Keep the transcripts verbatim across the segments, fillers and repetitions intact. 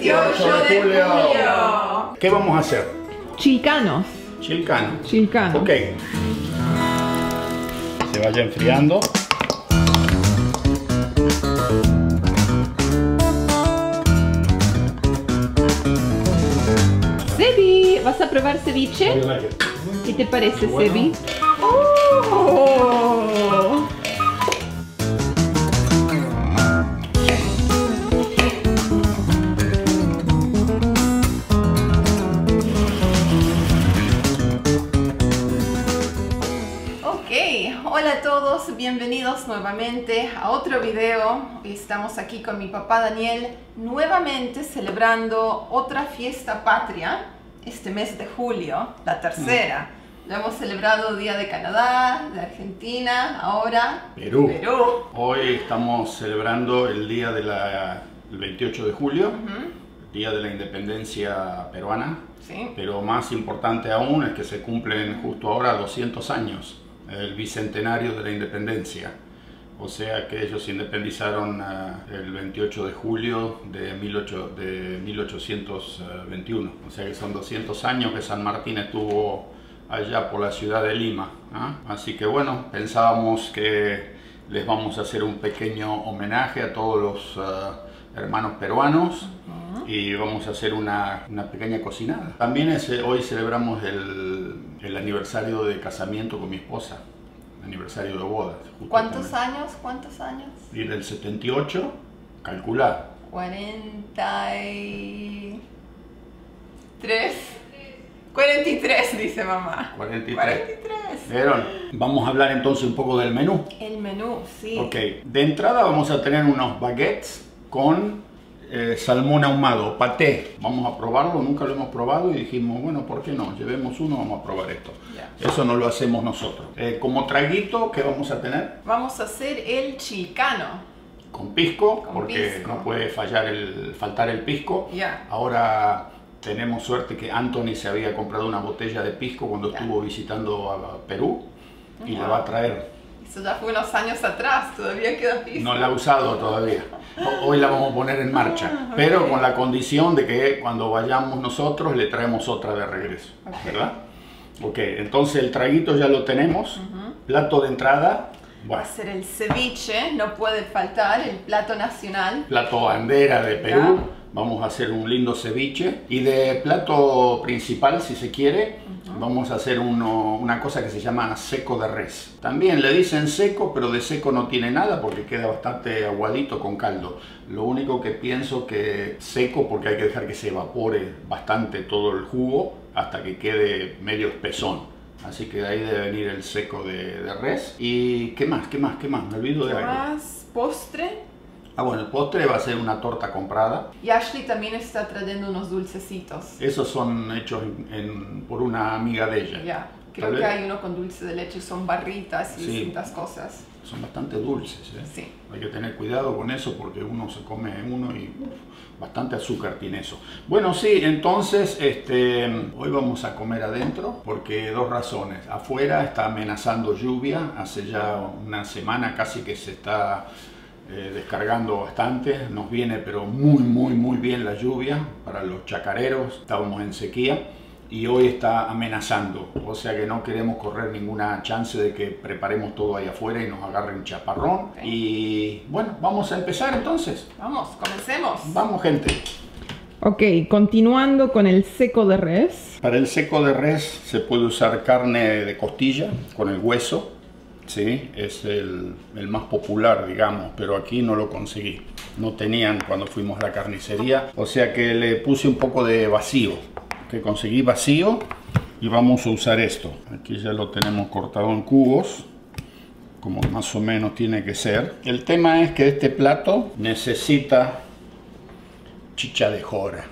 veintiocho de julio. ¿Qué vamos a hacer? Chilcanos. Chilcanos. Chilcanos. Ok. Se vaya enfriando. Sebi, ¿vas a probar ceviche? ¿Qué te parece, bueno. Sebi? Oh. Hola a todos, bienvenidos nuevamente a otro video. Hoy estamos aquí con mi papá Daniel, nuevamente celebrando otra fiesta patria este mes de julio, la tercera. Lo hemos celebrado Día de Canadá, de Argentina, ahora Perú. Perú. Hoy estamos celebrando el día del veintiocho de julio, uh-huh. Día de la Independencia Peruana, sí. Pero más importante aún es que se cumplen justo ahora doscientos años. El bicentenario de la independencia, o sea que ellos se independizaron uh, el veintiocho de julio de mil ochocientos veintiuno, o sea que son doscientos años que San Martín estuvo allá por la ciudad de Lima, ¿eh? Así que bueno, pensábamos que les vamos a hacer un pequeño homenaje a todos los uh, hermanos peruanos. Uh-huh. Y vamos a hacer una, una pequeña cocinada. También es, hoy celebramos el el aniversario de casamiento con mi esposa, aniversario de boda. ¿Cuántos años? ¿Cuántos años? Y del setenta y ocho, calcular. cuarenta y tres. cuarenta y tres, dice mamá. cuarenta y tres. cuarenta y tres. ¿Vieron? Vamos a hablar entonces un poco del menú. El menú, sí. Ok, de entrada vamos a tener unos baguettes con Eh, salmón ahumado, paté. Vamos a probarlo, nunca lo hemos probado y dijimos, bueno, ¿por qué no? Llevemos uno, vamos a probar esto. Yeah. Eso no lo hacemos nosotros. Eh, como traguito, ¿qué vamos a tener? Vamos a hacer el chilcano. Con pisco, Con porque pisco. no puede fallar el, faltar el pisco. Yeah. Ahora tenemos suerte que Anthony se había comprado una botella de pisco cuando yeah. estuvo visitando a Perú y yeah. la va a traer. Eso ya fue unos años atrás, todavía queda pisco. No la ha usado todavía. Hoy la vamos a poner en marcha, ah, okay. pero con la condición de que cuando vayamos nosotros le traemos otra de regreso, okay. ¿verdad? Ok, entonces el traguito ya lo tenemos, uh-huh. plato de entrada. Bueno. Va a ser el ceviche, no puede faltar, el plato nacional. Plato bandera de Perú, yeah. vamos a hacer un lindo ceviche. Y de plato principal, si se quiere, vamos a hacer uno, una cosa que se llama seco de res. También le dicen seco, pero de seco no tiene nada porque queda bastante aguadito con caldo. Lo único que pienso que seco porque hay que dejar que se evapore bastante todo el jugo hasta que quede medio espesón. Así que de ahí debe venir el seco de, de res. ¿Y qué más? ¿Qué más? ¿Qué más? Me olvido de algo. ¿Más postre? Ah, bueno, el postre va a ser una torta comprada. Y Ashley también está trayendo unos dulcecitos. Esos son hechos en, en, por una amiga de ella. Ya, yeah. creo que hay uno con dulce de leche, son barritas y sí. distintas cosas. Son bastante dulces, ¿eh? Sí. Hay que tener cuidado con eso porque uno se come uno y uf, bastante azúcar tiene eso. Bueno, sí, entonces este, hoy vamos a comer adentro porque dos razones. Afuera está amenazando lluvia, hace ya una semana casi que se está Eh, descargando bastante, nos viene pero muy muy muy bien la lluvia para los chacareros, estábamos en sequía y hoy está amenazando, o sea que no queremos correr ninguna chance de que preparemos todo ahí afuera y nos agarre un chaparrón. Okay. Y bueno, vamos a empezar entonces. Vamos, comencemos. Vamos, gente. Ok, continuando con el seco de res. Para el seco de res se puede usar carne de costilla con el hueso. Sí, es el, el más popular, digamos, pero aquí no lo conseguí. No tenían cuando fuimos a la carnicería, o sea que le puse un poco de vacío, que conseguí vacío y vamos a usar esto. Aquí ya lo tenemos cortado en cubos, como más o menos tiene que ser. El tema es que este plato necesita chicha de jora,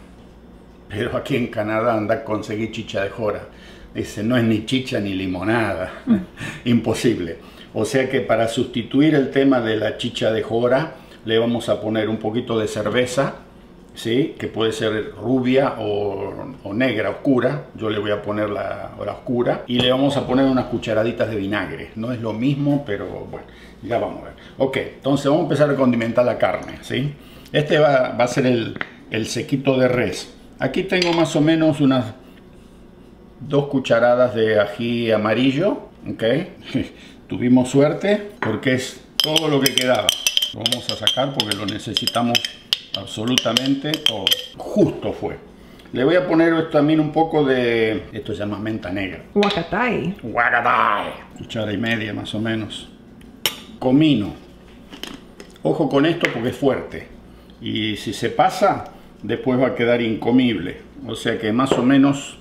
pero aquí en Canadá anda a conseguir chicha de jora. Dice, no es ni chicha ni limonada, imposible. O sea que para sustituir el tema de la chicha de jora, le vamos a poner un poquito de cerveza, ¿sí? Que puede ser rubia o, o negra, oscura. Yo le voy a poner la, la oscura y le vamos a poner unas cucharaditas de vinagre. No es lo mismo, pero bueno, ya vamos a ver. Ok, entonces vamos a empezar a condimentar la carne, ¿sí? Este va, va a ser el, el sequito de res. Aquí tengo más o menos unas dos cucharadas de ají amarillo, ok. Tuvimos suerte porque es todo lo que quedaba. Lo vamos a sacar porque lo necesitamos absolutamente todo. Justo fue. Le voy a poner también un poco de... Esto se llama menta negra. Huacatay. Huacatay. Cuchara y media más o menos. Comino. Ojo con esto porque es fuerte. Y si se pasa, después va a quedar incomible. O sea que más o menos...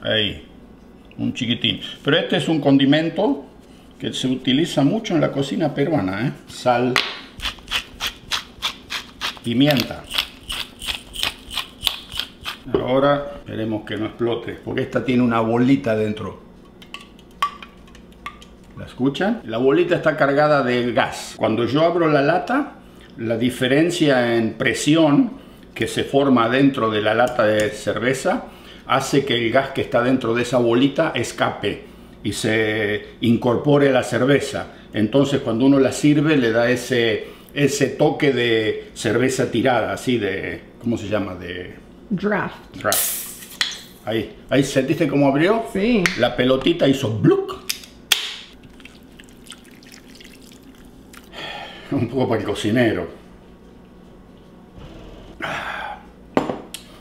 Ahí. Un chiquitín. Pero este es un condimento que se utiliza mucho en la cocina peruana, ¿eh? Sal. Pimienta. Ahora esperemos que no explote, porque esta tiene una bolita dentro. ¿La escuchan? La bolita está cargada de gas. Cuando yo abro la lata, la diferencia en presión que se forma dentro de la lata de cerveza hace que el gas que está dentro de esa bolita escape y se incorpore a la cerveza. Entonces cuando uno la sirve le da ese, ese toque de cerveza tirada, así de... ¿Cómo se llama? De... Draft. Draft. Ahí, ahí sentiste cómo abrió. Sí. La pelotita hizo bluk. Un poco para el cocinero.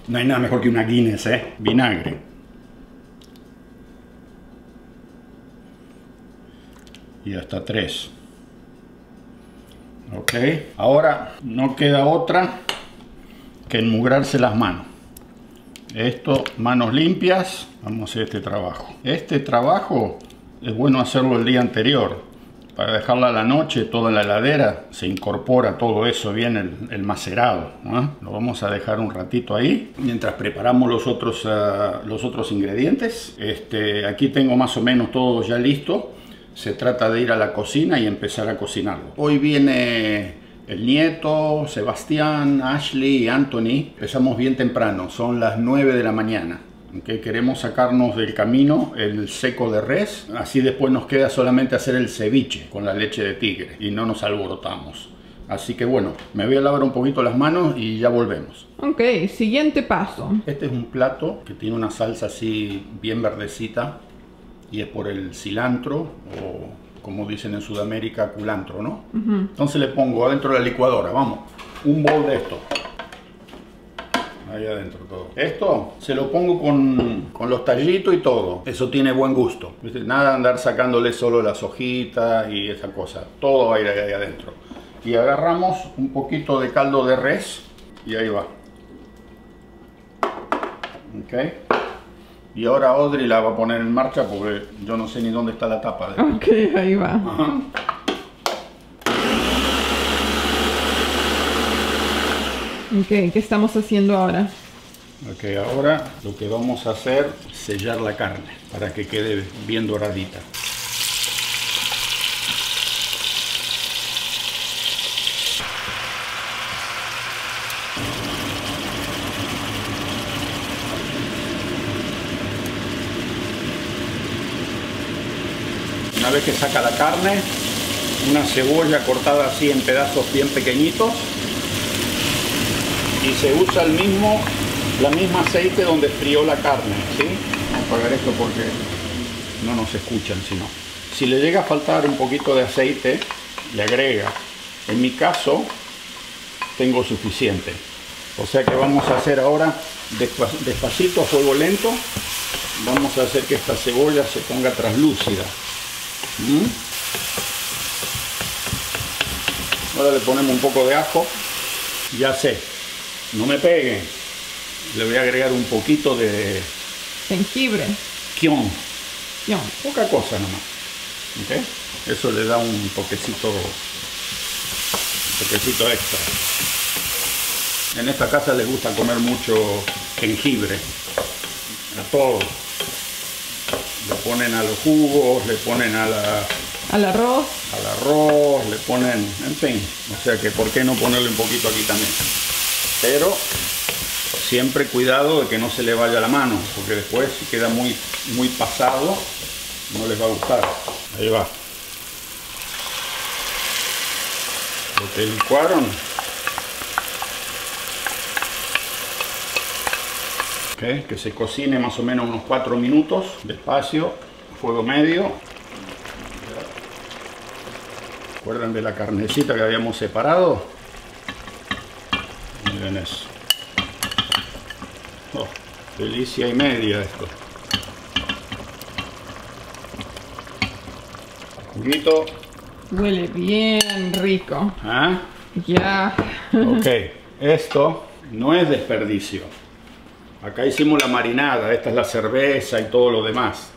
No hay nada mejor que una Guinness, ¿eh? Vinagre. Y hasta tres. Ok. Ahora no queda otra que enmugrarse las manos. Esto, manos limpias, vamos a hacer este trabajo. Este trabajo es bueno hacerlo el día anterior, para dejarla a la noche, toda la heladera, se incorpora todo eso bien el, el macerado, ¿no? Lo vamos a dejar un ratito ahí, mientras preparamos los otros, uh, los otros ingredientes. Este, aquí tengo más o menos todo ya listo, se trata de ir a la cocina y empezar a cocinarlo. Hoy viene... El nieto, Sebastián, Ashley y Anthony. Empezamos bien temprano, son las nueve de la mañana. ¿Okay? Queremos sacarnos del camino el seco de res, así después nos queda solamente hacer el ceviche con la leche de tigre y no nos alborotamos. Así que bueno, me voy a lavar un poquito las manos y ya volvemos. Ok, siguiente paso. Este es un plato que tiene una salsa así bien verdecita y es por el cilantro o... como dicen en Sudamérica, culantro, ¿no? Uh-huh. Entonces le pongo adentro de la licuadora, vamos, un bol de esto. Ahí adentro todo. Esto se lo pongo con, con los tallitos y todo. Eso tiene buen gusto. ¿Viste? Nada andar sacándole solo las hojitas y esa cosa. Todo va a ir ahí adentro. Y agarramos un poquito de caldo de res y ahí va. Ok. Y ahora Audrey la va a poner en marcha porque yo no sé ni dónde está la tapa. De... Ok, ahí va. Ajá. Ok, ¿qué estamos haciendo ahora? Ok, ahora lo que vamos a hacer es sellar la carne para que quede bien doradita. Una vez que saca la carne, una cebolla cortada así en pedazos bien pequeñitos y se usa el mismo, la misma aceite donde frió la carne, ¿sí? Vamos a apagar esto porque no nos escuchan, sino. Si le llega a faltar un poquito de aceite, le agrega. En mi caso, tengo suficiente. O sea que vamos a hacer ahora despacito, a fuego lento, vamos a hacer que esta cebolla se ponga translúcida. ¿Mm? Ahora le ponemos un poco de ajo. Ya sé, no me peguen. Le voy a agregar un poquito de jengibre. Kion. Kion. Poca cosa nomás. ¿Okay? Eso le da un toquecito, un toquecito extra. En esta casa les gusta comer mucho jengibre. A todos. Le ponen a los jugos, le ponen a la, al arroz, al arroz, le ponen, en fin, o sea que por qué no ponerle un poquito aquí también. Pero siempre cuidado de que no se le vaya la mano, porque después si queda muy, muy pasado, no les va a gustar. Ahí va. Lo que licuaron, ¿okay? Que se cocine más o menos unos cuatro minutos, despacio, fuego medio. ¿Recuerdan de la carnecita que habíamos separado? Miren eso. Oh, delicia y media esto. Juguito. Huele bien rico. ¿Ah? Ya. Yeah. Ok, esto no es desperdicio. Acá hicimos la marinada, esta es la cerveza y todo lo demás.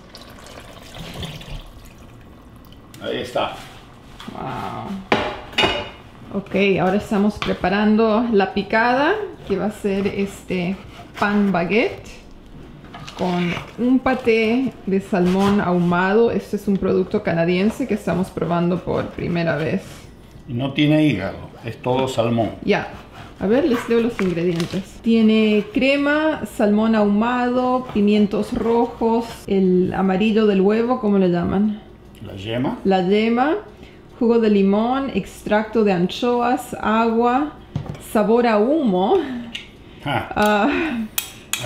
Ahí está. Wow. Ok, ahora estamos preparando la picada, que va a ser este pan baguette con un paté de salmón ahumado. Este es un producto canadiense que estamos probando por primera vez. No tiene hígado, es todo salmón. Ya. Yeah. A ver, les leo los ingredientes. Tiene crema, salmón ahumado, pimientos rojos, el amarillo del huevo, ¿cómo le llaman? La yema. La yema, jugo de limón, extracto de anchoas, agua, sabor a humo, ah. uh,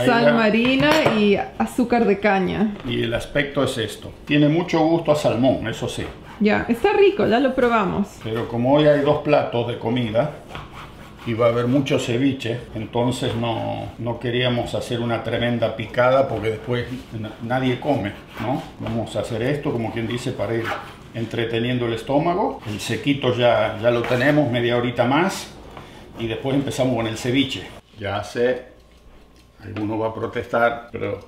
sal ya. marina y azúcar de caña. Y el aspecto es esto. Tiene mucho gusto a salmón, eso sí. Ya, está rico, ya lo probamos. Pero como hoy hay dos platos de comida... y va a haber mucho ceviche, entonces no, no queríamos hacer una tremenda picada porque después nadie come, ¿no? Vamos a hacer esto, como quien dice, para ir entreteniendo el estómago. El sequito ya, ya lo tenemos, media horita más, y después empezamos con el ceviche. Ya sé, alguno va a protestar, pero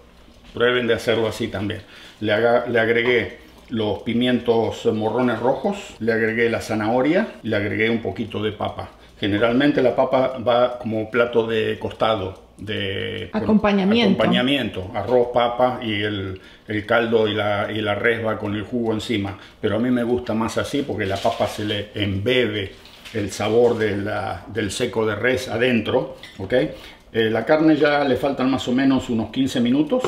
prueben de hacerlo así también. Le, haga, le agregué los pimientos morrones rojos, le agregué la zanahoria, le agregué un poquito de papa. Generalmente la papa va como plato de costado, de acompañamiento, acompañamiento arroz, papa y el, el caldo y la, y la res va con el jugo encima. Pero a mí me gusta más así porque la papa se le embebe el sabor de la, del seco de res adentro, ¿ok? Eh, la carne ya le faltan más o menos unos quince minutos,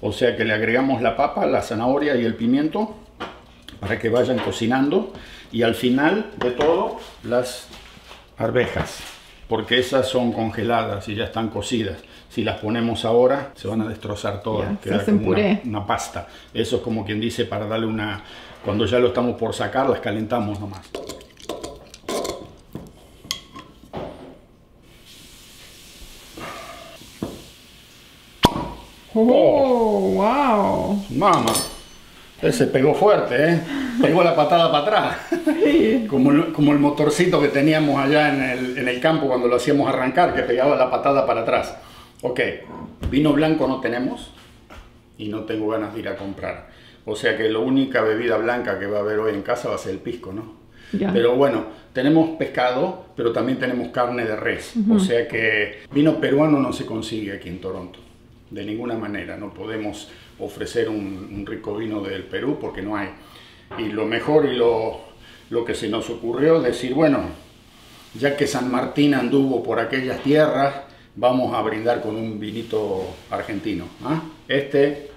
o sea que le agregamos la papa, la zanahoria y el pimiento para que vayan cocinando. Y al final de todo, las... arvejas, porque esas son congeladas y ya están cocidas. Si las ponemos ahora, se van a destrozar todas. Yeah, queda como una, una pasta. Eso es como quien dice para darle una... Cuando ya lo estamos por sacar, las calentamos nomás. ¡Oh! ¡Wow! ¡Mamá! Ese pegó fuerte, ¿eh? Pegó la patada para atrás. Sí. Como, el, como el motorcito que teníamos allá en el, en el campo cuando lo hacíamos arrancar, que pegaba la patada para atrás. Ok, vino blanco no tenemos y no tengo ganas de ir a comprar. O sea que la única bebida blanca que va a haber hoy en casa va a ser el pisco, ¿no? Ya. Pero bueno, tenemos pescado, pero también tenemos carne de res. Uh-huh. O sea que vino peruano no se consigue aquí en Toronto. De ninguna manera, no podemos ofrecer un, un rico vino del Perú porque no hay. Y lo mejor y lo, lo que se nos ocurrió es decir, bueno, ya que San Martín anduvo por aquellas tierras, vamos a brindar con un vinito argentino. ¿Ah? Este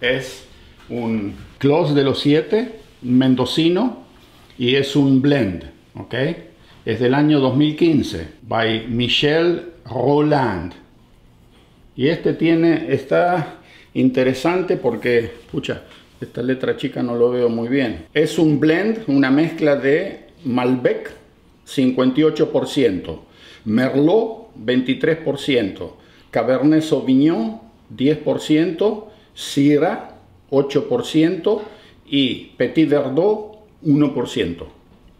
es un Clos de los Siete, mendocino, y es un blend, ¿ok? Es del año dos mil quince, by Michel Rolland. Y este tiene, está interesante porque, pucha, esta letra chica no lo veo muy bien. Es un blend, una mezcla de Malbec, cincuenta y ocho por ciento, Merlot, veintitrés por ciento, Cabernet Sauvignon, diez por ciento, Syrah, ocho por ciento y Petit Verdot, uno por ciento.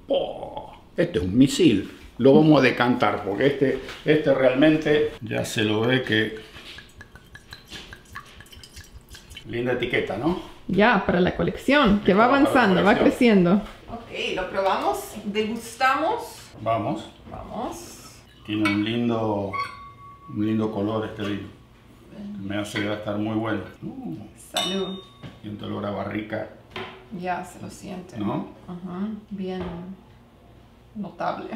¡Oh! Este es un misil. Lo vamos a decantar porque este, este realmente ya se lo ve que... Linda etiqueta, ¿no? Ya, para la colección, que va avanzando, va creciendo. Ok, lo probamos, degustamos. Vamos. Vamos. Tiene un lindo, un lindo color este vino. Me hace gastar muy bueno. Uh, Salud. Siente olor a barrica. Ya, se lo siente. ¿No? Ajá, bien notable.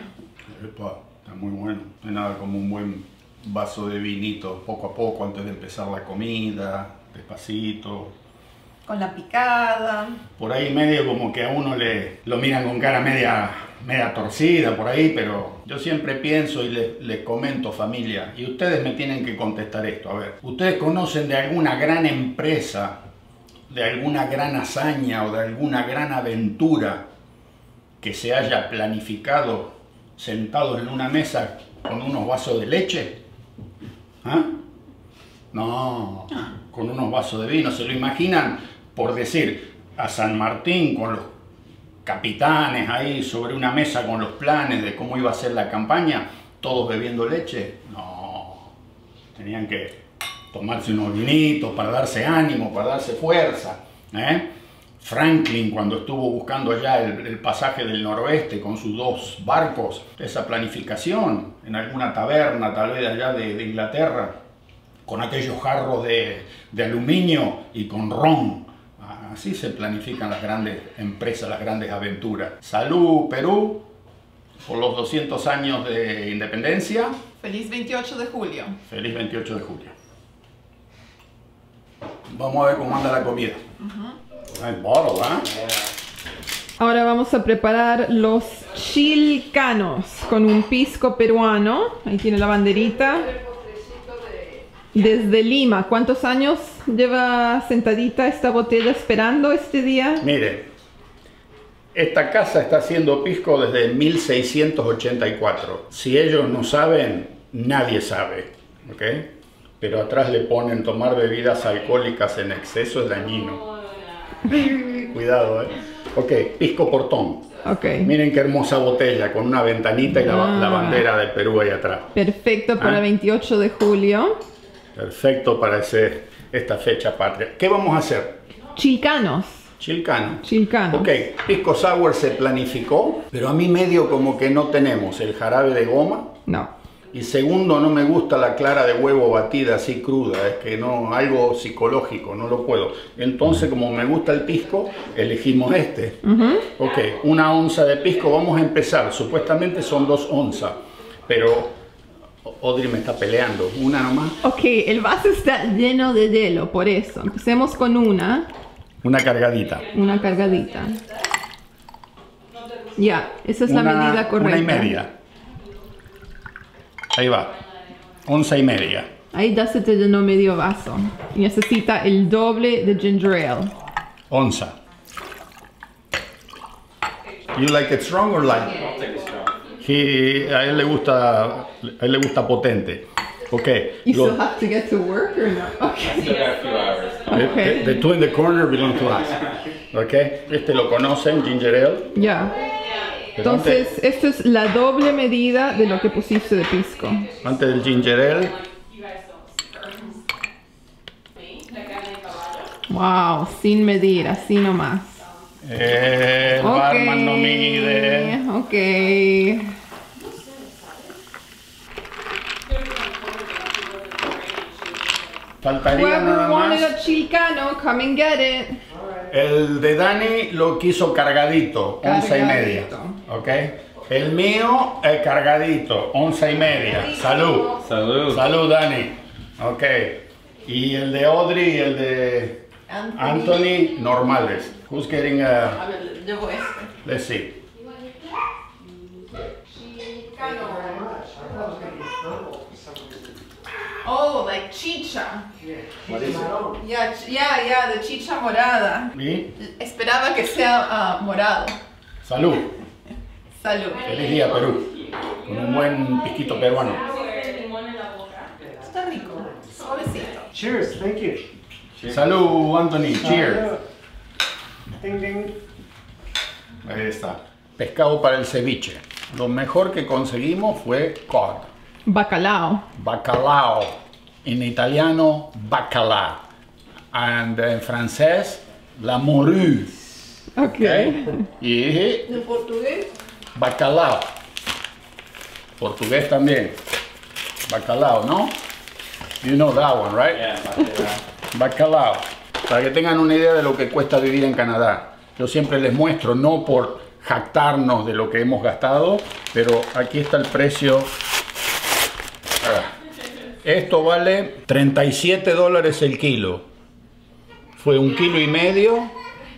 Epa, está muy bueno. No hay nada como un buen vaso de vinito, poco a poco, antes de empezar la comida. Despacito. Con la picada. Por ahí medio como que a uno le lo miran con cara media media torcida por ahí, pero yo siempre pienso y les, les comento, familia, y ustedes me tienen que contestar esto. A ver, ¿ustedes conocen de alguna gran empresa, de alguna gran hazaña o de alguna gran aventura que se haya planificado sentados en una mesa con unos vasos de leche? ¿Ah? No, con unos vasos de vino. ¿Se lo imaginan? Por decir, a San Martín con los capitanes ahí sobre una mesa con los planes de cómo iba a ser la campaña, todos bebiendo leche. No, tenían que tomarse unos vinitos para darse ánimo, para darse fuerza, ¿eh? Franklin, cuando estuvo buscando allá el, el pasaje del noroeste con sus dos barcos, esa planificación en alguna taberna tal vez allá de, de Inglaterra, con aquellos jarros de, de aluminio y con ron. Así se planifican las grandes empresas, las grandes aventuras. Salud, Perú, por los doscientos años de independencia. Feliz veintiocho de julio. Feliz veintiocho de julio. Vamos a ver cómo anda la comida. Uh-huh. Hay bottle, ¿eh? Ahora vamos a preparar los chilcanos con un pisco peruano. Ahí tiene la banderita. Desde Lima. ¿Cuántos años lleva sentadita esta botella esperando este día? Mire, esta casa está haciendo pisco desde mil seiscientos ochenta y cuatro. Si ellos no saben, nadie sabe, ¿ok? Pero atrás le ponen tomar bebidas alcohólicas en exceso es dañino. Cuidado, ¿eh? Ok, pisco portón. Okay. Miren qué hermosa botella con una ventanita y la, ah, la bandera del Perú ahí atrás. Perfecto para ¿Ah? veintiocho de julio. Perfecto para ese, esta fecha patria. ¿Qué vamos a hacer? Chilcanos. Chilcanos. Chilcanos. Ok, pisco sour se planificó, pero a mí medio como que no tenemos el jarabe de goma. No. Y segundo, no me gusta la clara de huevo batida así cruda, es que no, algo psicológico, no lo puedo. Entonces, como me gusta el pisco, elegimos este. Uh-huh. Ok, una onza de pisco, vamos a empezar. Supuestamente son dos onzas, pero Audrey me está peleando. Una nomás. Ok, el vaso está lleno de hielo, por eso. Empecemos con una. Una cargadita. Una cargadita. Ya, yeah, esa es una, la medida correcta. Una y media. Ahí va. Once y media. Ahí ya se te llenó medio vaso. Necesita el doble de ginger ale. Onza. You like it strong or light? I'll take it strong. He, a él le gusta, a él le gusta potente. Okay. You Lo, still have to get to work or no? Okay. I still got a few hours. Okay. The, the two in the corner belong to us. Okay. Este lo conocen, ginger ale. Yeah. Entonces, antes, esto es la doble medida de lo que pusiste de pisco. Antes del ginger ale. Wow, sin medir, así nomás. El okay, barman no mide. Ok. Faltaría Whoever nada más. A chilcano, come and get it. El de Dani lo quiso cargadito, once y media. Ok. El mío, el cargadito, once y media. Salud. Salud. Salud, Dani. Ok. Y el de Audrey y el de Anthony, normales. Who's getting a... A ver, llevo este. Let's see. Oh, like chicha. What is it? Yeah, yeah, yeah, the chicha morada. ¿Y? Esperaba que sea uh, morado. Salud. Salud. Feliz día, Perú. Con un buen pisquito peruano. Está rico, suavecito. Cheers, thank you. Cheers. Salud, Anthony. Cheers. Ding, ding. Ahí está. Pescado para el ceviche. Lo mejor que conseguimos fue cod. Bacalao. Bacalao. En italiano, bacalà. And en francés, la morue. Ok. okay. Y ¿en portugués? Bacalao. Portugués también. Bacalao, ¿no? You know that one, right? Yeah, bacalao. Para que tengan una idea de lo que cuesta vivir en Canadá. Yo siempre les muestro, no por jactarnos de lo que hemos gastado, pero aquí está el precio. Esto vale treinta y siete dólares el kilo. Fue un kilo y medio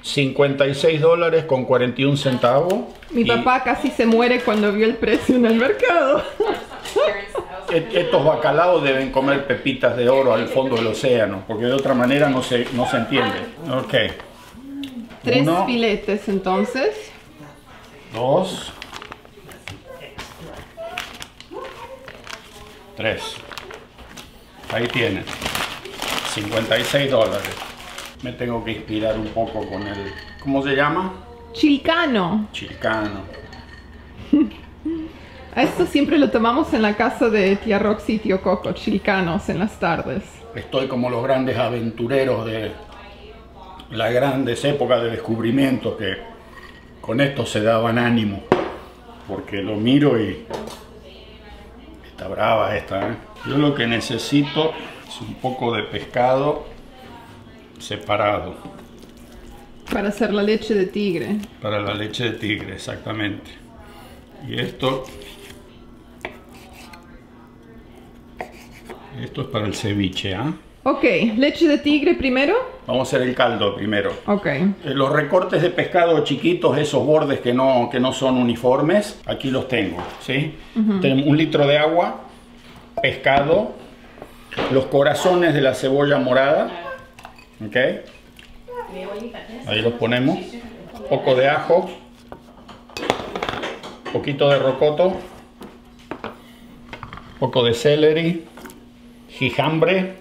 cincuenta y seis dólares con cuarenta y un centavos. Mi y... papá casi se muere cuando vio el precio en el mercado. Estos bacalaos deben comer pepitas de oro al fondo del océano, porque de otra manera no se, no se entiende. Ok. Tres Uno, filetes entonces. Dos. Tres. Ahí tienen. cincuenta y seis dólares. Me tengo que inspirar un poco con el... ¿Cómo se llama? Chilcano. Chilcano. A esto siempre lo tomamos en la casa de tía Roxy y tío Coco, chilcanos en las tardes. Estoy como los grandes aventureros de las grandes épocas de descubrimiento, que con esto se daban ánimo. Porque lo miro y... está brava esta, ¿eh? Yo lo que necesito es un poco de pescado separado. Para hacer la leche de tigre. Para la leche de tigre, exactamente. Y esto... esto es para el ceviche, ¿ah? ¿eh? Ok, leche de tigre primero. Vamos a hacer el caldo primero. Ok. Eh, los recortes de pescado chiquitos, esos bordes que no, que no son uniformes, aquí los tengo, ¿sí? Uh-huh. Tenemos un litro de agua, pescado, los corazones de la cebolla morada, ¿ok? Ahí los ponemos. Poco de ajo, poquito de rocoto, poco de celery, jijambre.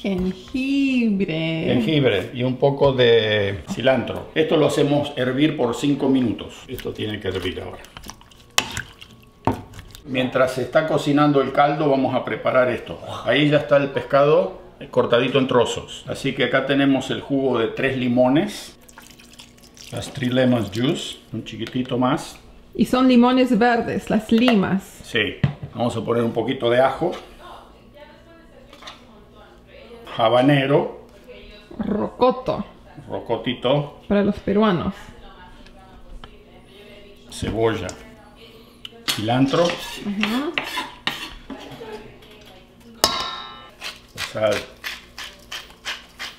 Jengibre. Jengibre y un poco de cilantro. Esto lo hacemos hervir por cinco minutos. Esto tiene que hervir ahora. Mientras se está cocinando el caldo, vamos a preparar esto. Ahí ya está el pescado cortadito en trozos. Así que acá tenemos el jugo de tres limones. Las three lemons juice. Un chiquitito más. Y son limones verdes, las limas. Sí. Vamos a poner un poquito de ajo. Habanero. Rocoto. Rocotito. Para los peruanos. Cebolla. Cilantro. Uh-huh. Sal.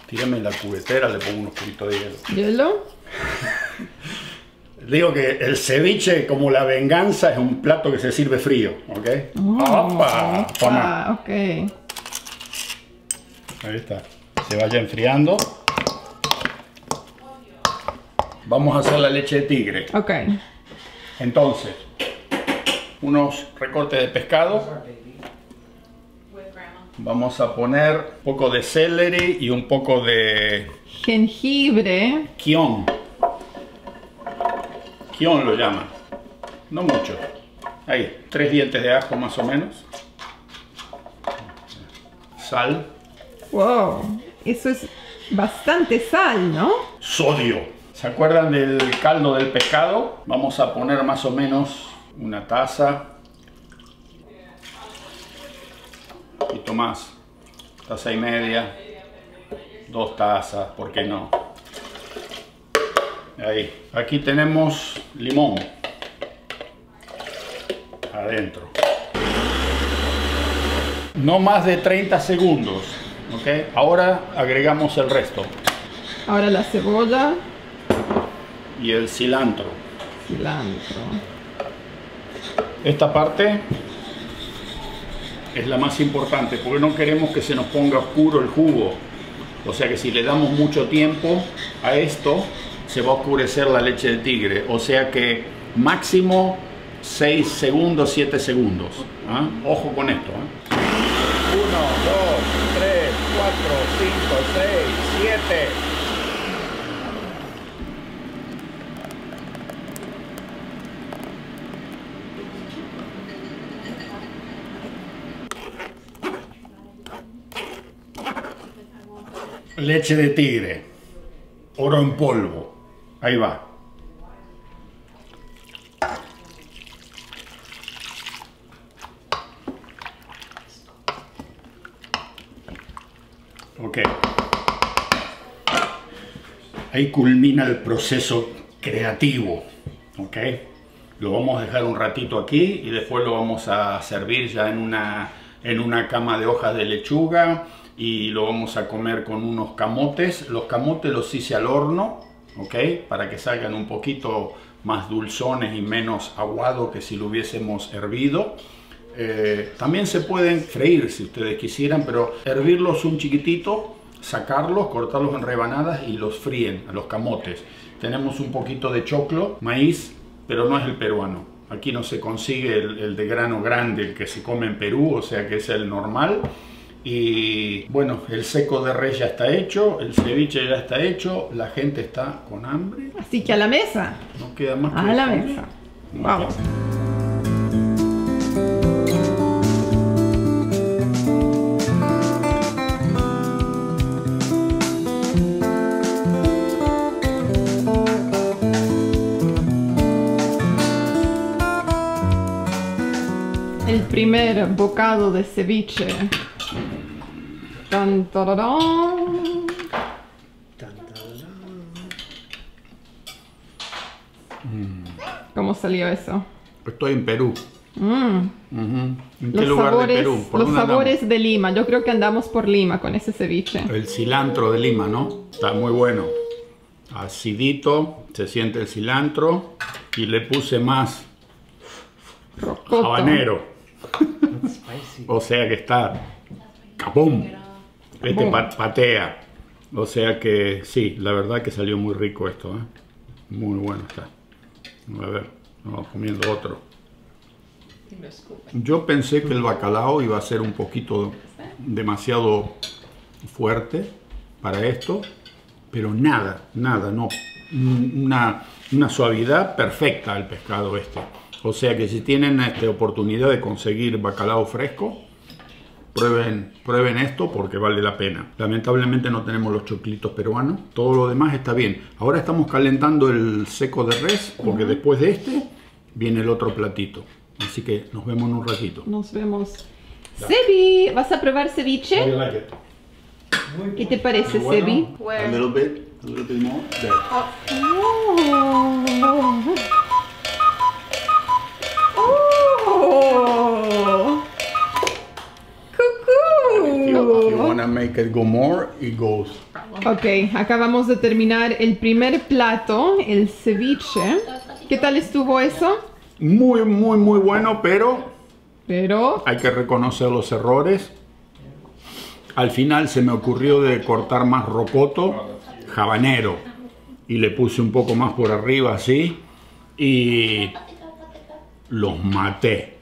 Tírame la cubetera, le pongo unos cubitos de hielo. ¿Hielo? Digo que el ceviche, como la venganza, es un plato que se sirve frío, ¿ok? Oh, ¡opa! ¡Toma! Ok. Ahí está, se vaya enfriando. Vamos a hacer la leche de tigre. Ok. Entonces, unos recortes de pescado. Vamos a poner un poco de celery y un poco de... jengibre. Kion. Kion lo llaman. No mucho. Ahí, tres dientes de ajo más o menos. Sal. Wow, eso es bastante sal, ¿no? Sodio. ¿Se acuerdan del caldo del pescado? Vamos a poner más o menos una taza. Un poquito más. Taza y media. Dos tazas, ¿por qué no? Ahí. Aquí tenemos limón. Adentro. No más de treinta segundos. Okay. Ahora agregamos el resto. Ahora la cebolla. Y el cilantro. Cilantro. Esta parte es la más importante, porque no queremos que se nos ponga oscuro el jugo. O sea que si le damos mucho tiempo a esto, se va a oscurecer la leche de tigre. O sea que máximo seis segundos, siete segundos. ¿Ah? Ojo con esto. ¿eh? uno, dos, tres, cuatro, cinco, seis, siete. Leche de tigre. Oro en polvo. Ahí va. Ok, ahí culmina el proceso creativo, ok, lo vamos a dejar un ratito aquí y después lo vamos a servir ya en una, en una cama de hojas de lechuga y lo vamos a comer con unos camotes. Los camotes los hice al horno, ¿ok? Para que salgan un poquito más dulzones y menos aguado que si lo hubiésemos hervido. Eh, también se pueden freír si ustedes quisieran, pero hervirlos un chiquitito, sacarlos, cortarlos en rebanadas y los fríen, a los camotes. Tenemos un poquito de choclo, maíz, pero no es el peruano. Aquí no se consigue el, el de grano grande, el que se come en Perú, o sea que es el normal. Y bueno, el seco de res ya está hecho, el ceviche ya está hecho, la gente está con hambre. Así que a la mesa. No queda más que a la mesa. Vamos. El primer bocado de ceviche. Tan, tararán. Tan, tararán. Mm. ¿Cómo salió eso? Estoy en Perú. Mm. Uh-huh. ¿En qué lugar sabores, de Perú? Los sabores andamos? de Lima. Yo creo que andamos por Lima con ese ceviche. El cilantro de Lima, ¿no? Está muy bueno. Acidito, se siente el cilantro. Y le puse más rocoto, habanero. O sea que está capón. Este patea, o sea que sí, la verdad que salió muy rico esto, ¿eh? Muy bueno está. A ver, vamos comiendo otro. Yo pensé que el bacalao iba a ser un poquito demasiado fuerte para esto, pero nada, nada, no. Una, una suavidad perfecta al pescado este. O sea que si tienen esta oportunidad de conseguir bacalao fresco, Prueben, prueben esto porque vale la pena. Lamentablemente no tenemos los choclitos peruanos. Todo lo demás está bien. Ahora estamos calentando el seco de res porque después de este viene el otro platito. Así que nos vemos en un ratito. Nos vemos. Sebi, ¿vas a probar ceviche? I like it. ¿Qué te parece, bueno, Sebi? A little bit, a little bit more. There. Oh. Oh. You wanna make it go more, it goes. Ok, acabamos de terminar el primer plato, el ceviche. ¿Qué tal estuvo eso? Muy, muy, muy bueno, pero... Pero... hay que reconocer los errores. Al final se me ocurrió de cortar más rocoto, habanero. Y le puse un poco más por arriba, así. Y... los maté,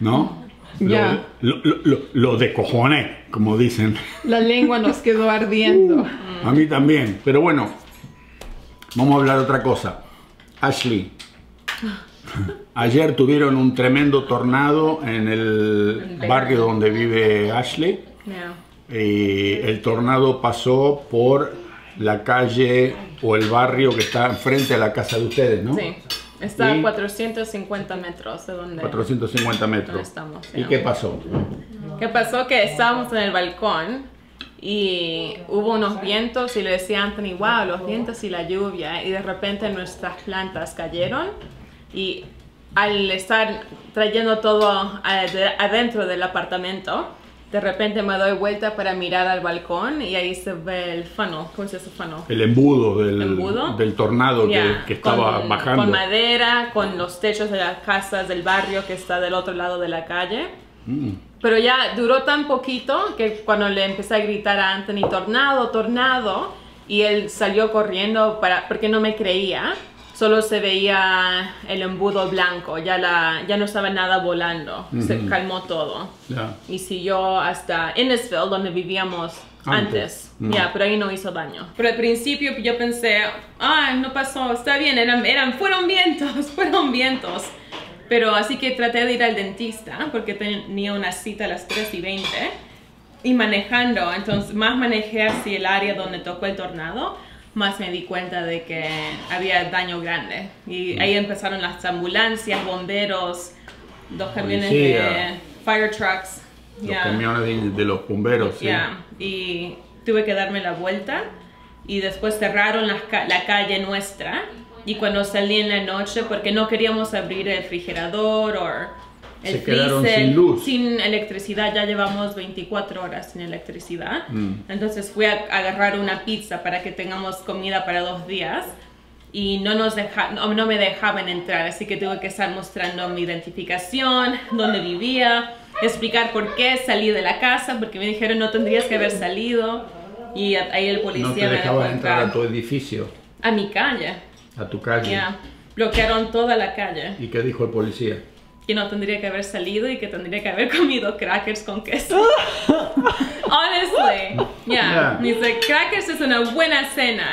¿no? Ya. Lo, lo, lo, lo descojoné, como dicen. La lengua nos quedó ardiendo. Uh, a mí también. Pero bueno, vamos a hablar de otra cosa. Ashley, ayer tuvieron un tremendo tornado en el barrio donde vive Ashley. Y el tornado pasó por la calle o el barrio que está enfrente a la casa de ustedes, ¿no? Sí. Está a cuatrocientos cincuenta metros de donde... cuatrocientos cincuenta metros. Donde estamos, ¿Y no? qué pasó? ¿Qué pasó? Que estábamos en el balcón y hubo unos vientos y le decía a Anthony, wow, los vientos y la lluvia. Y de repente nuestras plantas cayeron y al estar trayendo todo adentro del apartamento, de repente me doy vuelta para mirar al balcón y ahí se ve el funnel. ¿Cómo se dice funnel? El embudo del, ¿Embudo? del tornado yeah. que, que estaba con, bajando. Con madera, con los techos de las casas del barrio que está del otro lado de la calle. Mm. Pero ya duró tan poquito que cuando le empecé a gritar a Anthony, tornado, tornado, y él salió corriendo para, porque no me creía. Solo se veía el embudo blanco, ya, la, ya no estaba nada volando, mm-hmm. se calmó todo. Yeah. Y siguió hasta Innisfil, donde vivíamos antes, antes. No. Ya, yeah, pero ahí no hizo daño. Pero al principio yo pensé, ay, no pasó, está bien, eran, eran, fueron vientos, fueron vientos. Pero así que traté de ir al dentista, porque tenía una cita a las tres y veinte, y manejando, entonces más manejé hacia el área donde tocó el tornado, más me di cuenta de que había daño grande. Y ahí empezaron las ambulancias, bomberos, dos camiones Policía. de fire trucks. Los yeah. camiones de, de los bomberos, sí. Yeah. Y tuve que darme la vuelta y después cerraron la, la calle nuestra. Y cuando salí en la noche, porque no queríamos abrir el refrigerador o El se quedaron freezer, sin luz. Sin electricidad, ya llevamos veinticuatro horas sin electricidad. Mm. Entonces fui a agarrar una pizza para que tengamos comida para dos días. Y no, nos deja, no, no me dejaban entrar, así que tuve que estar mostrando mi identificación, dónde vivía, explicar por qué salí de la casa, porque me dijeron no tendrías que haber salido. Y ahí el policía no te dejaba me dejó entrar a tu edificio. A mi calle. A tu calle. Yeah. Bloquearon toda la calle. ¿Y qué dijo el policía? Que no tendría que haber salido y que tendría que haber comido crackers con queso. Honestly, yeah. Yeah. Dice, crackers es una buena cena.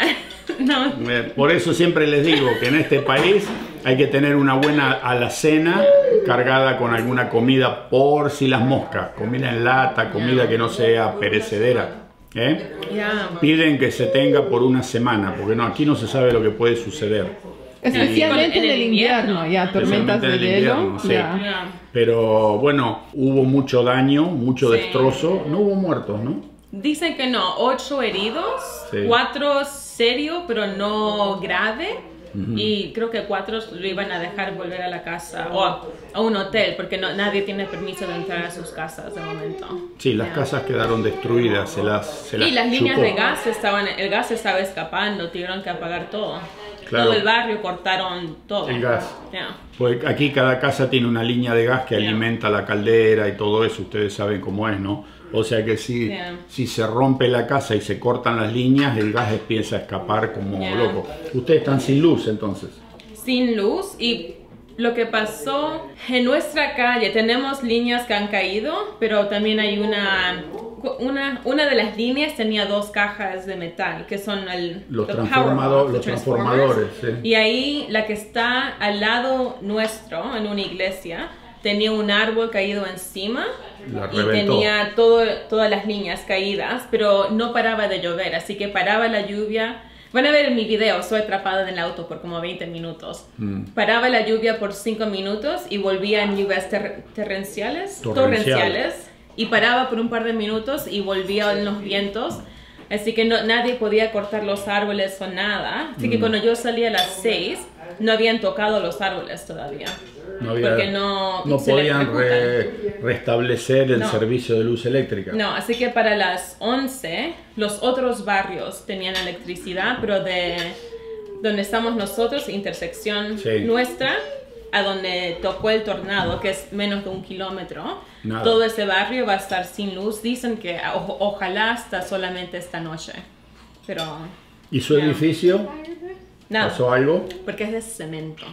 No. Por eso siempre les digo que en este país hay que tener una buena alacena cargada con alguna comida por si las moscas. Comida en lata, comida yeah. que no sea perecedera. ¿Eh? Yeah. Piden que se tenga por una semana, porque no, aquí no se sabe lo que puede suceder. Especialmente y, en el invierno, ya, tormentas de hielo. Sí. Yeah. Pero bueno, hubo mucho daño, mucho sí. destrozo, no hubo muertos, ¿no? Dicen que no, ocho heridos, sí. cuatro serio, pero no grave. Uh-huh. Y creo que cuatro lo iban a dejar volver a la casa o a, a un hotel, porque no, nadie tiene permiso de entrar a sus casas de momento. Sí, las yeah. casas quedaron destruidas, se las, se las Y las chupó. Líneas de gas estaban, el gas estaba escapando, tuvieron que apagar todo. Claro. Todo el barrio cortaron todo. El gas. Yeah. Pues aquí cada casa tiene una línea de gas que yeah. alimenta la caldera y todo eso, ustedes saben cómo es, ¿no? O sea que si, yeah. si se rompe la casa y se cortan las líneas, el gas empieza a escapar como yeah. loco. Ustedes están sin luz entonces. Sin luz, y lo que pasó en nuestra calle, tenemos líneas que han caído, pero también hay una, una, una de las líneas tenía dos cajas de metal, que son el, los, transformado, los transformadores. ¿Eh? Y ahí la que está al lado nuestro, en una iglesia, tenía un árbol caído encima y tenía todo, todas las líneas caídas, pero no paraba de llover, así que paraba la lluvia. Van a ver en mi video, soy atrapada en el auto por como veinte minutos. Mm. Paraba la lluvia por cinco minutos y volvía en lluvias ter terrenciales, Torrencial. torrenciales, y paraba por un par de minutos y volvía en los vientos. Así que no, nadie podía cortar los árboles o nada. Así mm. que cuando yo salí a las seis, no habían tocado los árboles todavía. No había, porque no, no podían re, restablecer el no. servicio de luz eléctrica. No, así que para las once, los otros barrios tenían electricidad, pero de donde estamos nosotros, intersección sí. nuestra, a donde tocó el tornado, que es menos de un kilómetro, nada. Todo ese barrio va a estar sin luz. Dicen que o, ojalá hasta solamente esta noche. Pero, ¿y su yeah. edificio? Nada. ¿Pasó algo? Porque es de cemento,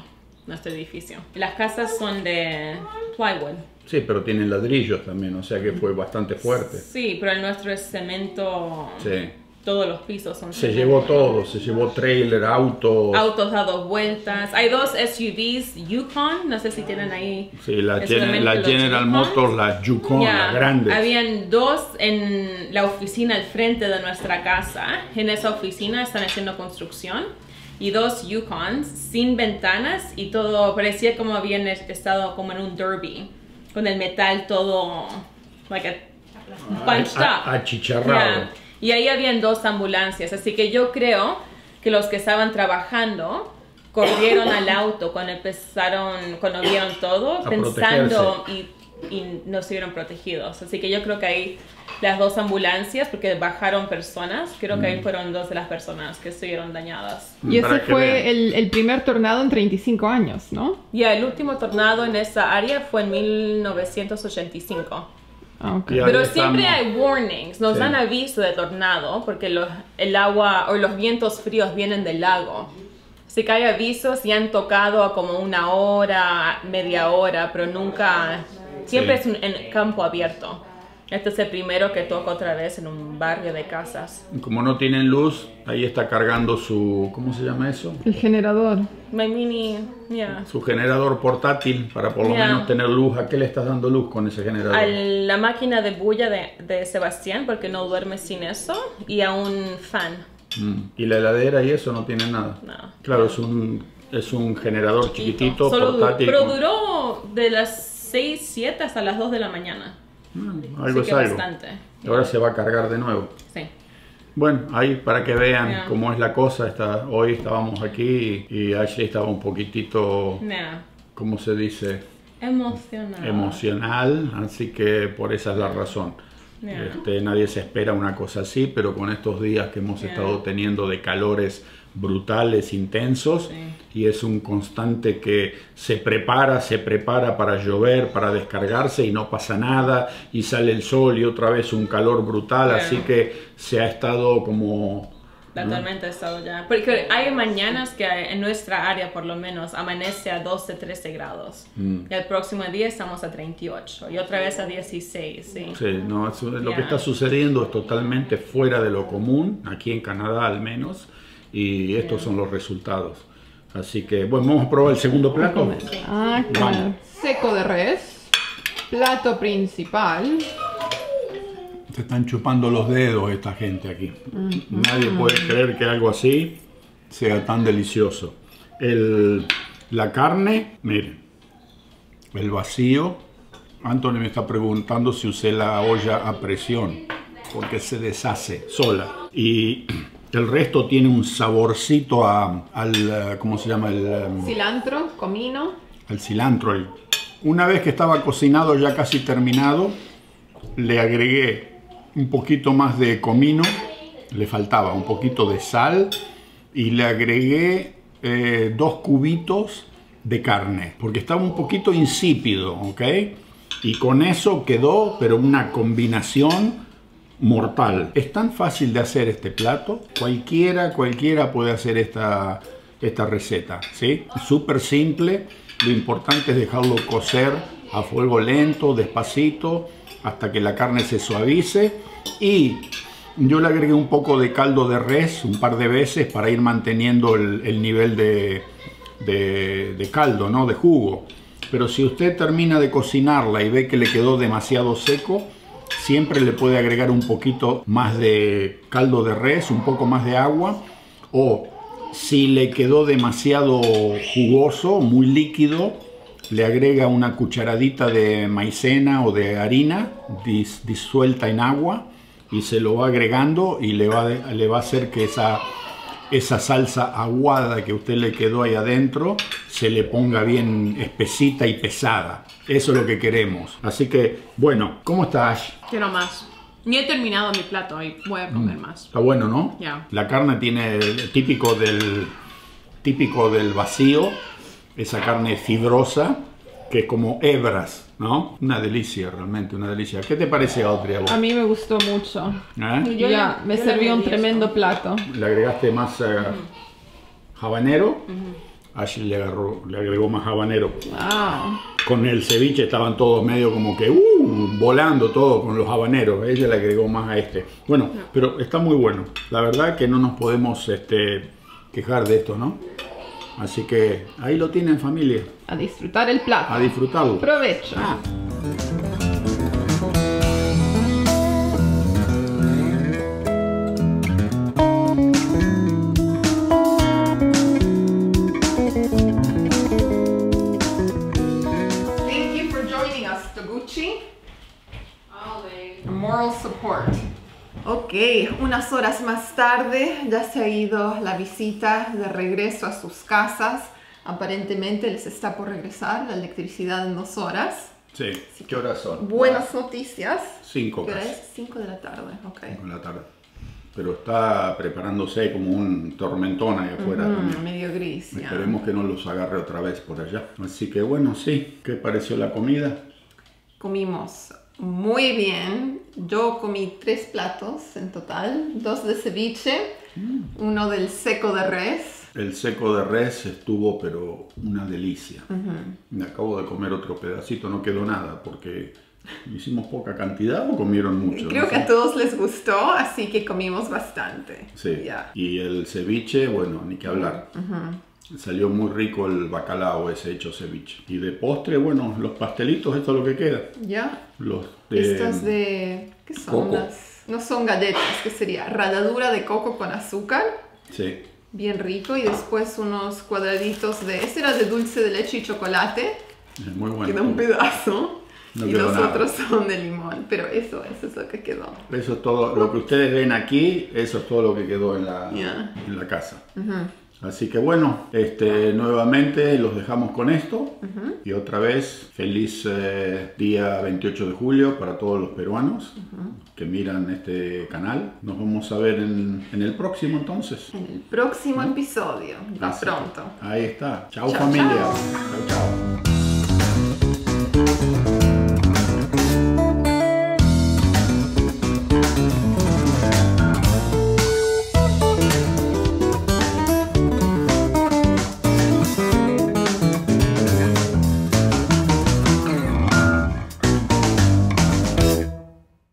nuestro edificio. Las casas son de plywood. Sí, pero tienen ladrillos también, o sea que fue bastante fuerte. Sí, pero el nuestro es cemento. Sí. Todos los pisos son... Se llevó todo, se llevó trailer, autos... Autos a dos vueltas. Hay dos S U Vs, Yukon, no sé si tienen ahí... Sí, la, gen la General Motors, la Yukon, yeah. las grandes. Habían dos en la oficina al frente de nuestra casa. En esa oficina están haciendo construcción. Y dos Yukons sin ventanas y todo... Parecía como habían estado como en un derby. Con el metal todo... Like a... Punched up. Achicharrado. Yeah. Y ahí habían dos ambulancias, así que yo creo que los que estaban trabajando corrieron al auto cuando empezaron, cuando vieron todo, pensando y, y no estuvieron protegidos. Así que yo creo que ahí las dos ambulancias, porque bajaron personas, creo mm. que ahí fueron dos de las personas que estuvieron dañadas. Y ese fue el, el primer tornado en treinta y cinco años, ¿no? Ya, yeah, el último tornado en esa área fue en mil novecientos ochenta y cinco. Okay. Pero siempre hay warnings, nos sí. dan aviso de tornado porque los, el agua o los vientos fríos vienen del lago. Así que hay avisos y han tocado a como una hora, media hora, pero nunca, siempre sí. es un, en campo abierto. Este es el primero que toca otra vez en un barrio de casas. Como no tienen luz, ahí está cargando su... ¿Cómo se llama eso? El generador. My mini... Yeah. Su generador portátil para por lo yeah. menos tener luz. ¿A qué le estás dando luz con ese generador? A la máquina de bulla de, de Sebastián, porque no duerme sin eso. Y a un fan. Mm. Y la heladera y eso no tiene nada. No. Claro, es un, es un generador chiquitito, chiquitito portátil. Solo, pero duró de las seis, siete hasta las dos de la mañana. Mm, algo es algo. Bastante. Ahora yeah. se va a cargar de nuevo. Sí. Bueno, ahí para que vean yeah. cómo es la cosa. Está, hoy estábamos aquí y Ashley estaba un poquitito... Yeah. ¿Cómo se dice? Emocional. Emocional, así que por esa es la razón. Yeah. Este, nadie se espera una cosa así, pero con estos días que hemos yeah. estado teniendo de calores brutales, intensos, sí. y es un constante que se prepara, se prepara para llover, para descargarse y no pasa nada, y sale el sol y otra vez un calor brutal, bueno. así que se ha estado como... La tormenta ha estado ya, porque hay mañanas que en nuestra área por lo menos amanece a doce, trece grados mm. y el próximo día estamos a treinta y ocho y otra vez a dieciséis. Sí, sí no, es, lo yeah. que está sucediendo es totalmente fuera de lo común, aquí en Canadá al menos, y estos yeah. son los resultados. Así que, bueno, vamos a probar el segundo plato. Ah, claro. Seco de res, plato principal. Se están chupando los dedos esta gente aquí. Mm-hmm. Nadie puede creer que algo así sea tan delicioso. El, la carne, miren, el vacío. Anthony me está preguntando si usé la olla a presión, porque se deshace sola. Y el resto tiene un saborcito a, al, ¿cómo se llama? El, cilantro, comino. Al cilantro. El, una vez que estaba cocinado, ya casi terminado, le agregué un poquito más de comino, le faltaba un poquito de sal, y le agregué eh, dos cubitos de carne, porque estaba un poquito insípido, ¿ok? Y con eso quedó, pero una combinación mortal. Es tan fácil de hacer este plato, cualquiera, cualquiera puede hacer esta, esta receta, ¿sí? Súper simple, lo importante es dejarlo cocer a fuego lento, despacito, hasta que la carne se suavice, y yo le agregué un poco de caldo de res un par de veces para ir manteniendo el, el nivel de, de, de caldo, ¿no? De jugo. Pero si usted termina de cocinarla y ve que le quedó demasiado seco, siempre le puede agregar un poquito más de caldo de res, un poco más de agua, o si le quedó demasiado jugoso, muy líquido, le agrega una cucharadita de maicena o de harina dis, disuelta en agua, y se lo va agregando, y le va, le va a hacer que esa, esa salsa aguada que a usted le quedó ahí adentro se le ponga bien espesita y pesada. Eso es lo que queremos. Así que, bueno, ¿cómo está Ash? Quiero más. Ni he terminado mi plato y voy a comer mm. más. Está bueno, ¿no? Yeah. La carne tiene el típico del, típico del vacío. Esa carne fibrosa, que es como hebras, ¿no? Una delicia, realmente, una delicia. ¿Qué te parece, Audrey? A, a mí me gustó mucho. ¿Eh? Yo ya, le, me yo serví un tremendo esto. plato. Le agregaste más uh, uh-huh. habanero. Uh-huh. Ashley le, agarró, le agregó más habanero. Wow. Con el ceviche estaban todos medio como que uh, volando todo con los habaneros. Ella le agregó más a este. Bueno, uh-huh. pero está muy bueno. La verdad que no nos podemos este, quejar de esto, ¿no? Así que ahí lo tienen, familia. A disfrutar el plato. A disfrutarlo. Provecho. Ah. Thank you for joining us, Toguchi. Always. Moral support. Ok, unas horas más tarde ya se ha ido la visita de regreso a sus casas. Aparentemente les está por regresar la electricidad en dos horas. Sí, así ¿qué horas son? Buenas noticias. Cinco. ¿Qué hora es? Cinco de la tarde, ok. Cinco de la tarde. Pero está preparándose como un tormentón ahí afuera. Uh-huh, también. Medio gris. Ya. Esperemos que no los agarre otra vez por allá. Así que bueno, sí. ¿Qué pareció la comida? Comimos muy bien. Yo comí tres platos en total, dos de ceviche, mm. uno del seco de res. El seco de res estuvo pero una delicia. Uh-huh. Me acabo de comer otro pedacito, no quedó nada porque hicimos poca cantidad o comieron mucho. Creo ¿no? que a todos les gustó, así que comimos bastante. Sí, yeah. y el ceviche, bueno, ni que hablar. Uh-huh. Salió muy rico el bacalao ese hecho ceviche. Y de postre, bueno, los pastelitos, esto es lo que queda. Ya. Yeah. Los de... Estos de... ¿Qué son? Coco. Las... No son galletas, ¿qué sería? Ralladura de coco con azúcar. Sí. Bien rico. Y después unos cuadraditos de... Este era de dulce de leche y chocolate. Es muy bueno. Queda un pedazo. No y los nada. Otros son de limón. Pero eso, eso es lo que quedó. Eso es todo. Lo que ustedes ven aquí, eso es todo lo que quedó en la, yeah. en la casa. Ajá. Uh-huh. Así que bueno, este, nuevamente los dejamos con esto. Uh-huh. Y otra vez, feliz eh, día veintiocho de julio para todos los peruanos uh-huh. que miran este canal. Nos vamos a ver en, en el próximo entonces. En el próximo ¿no? episodio. Hasta pronto. Ahí está. Chao familia. Chao, chao.